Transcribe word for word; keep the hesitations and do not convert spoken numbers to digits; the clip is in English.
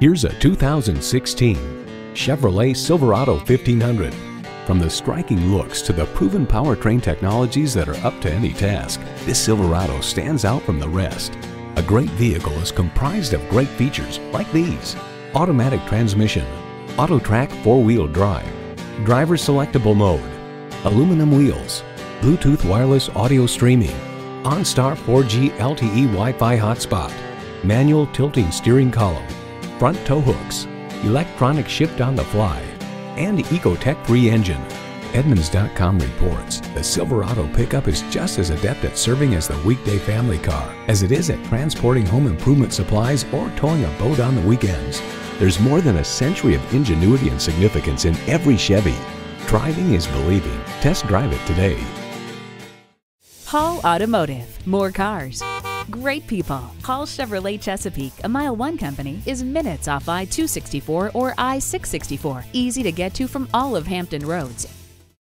Here's a two thousand sixteen Chevrolet Silverado fifteen hundred. From the striking looks to the proven powertrain technologies that are up to any task, this Silverado stands out from the rest. A great vehicle is comprised of great features like these: automatic transmission, AutoTrac four-wheel drive, driver selectable mode, aluminum wheels, Bluetooth wireless audio streaming, OnStar four G L T E Wi-Fi hotspot, manual tilting steering column, front tow hooks, electronic shift on the fly, and EcoTec three engine. Edmunds dot com reports the Silverado pickup is just as adept at serving as the weekday family car as it is at transporting home improvement supplies or towing a boat on the weekends. There's more than a century of ingenuity and significance in every Chevy. Driving is believing. Test drive it today. Hall Automotive. More cars, great people. Hall Chevrolet Chesapeake, a Mile One company, is minutes off I two sixty-four or I six sixty-four. Easy to get to from all of Hampton Roads.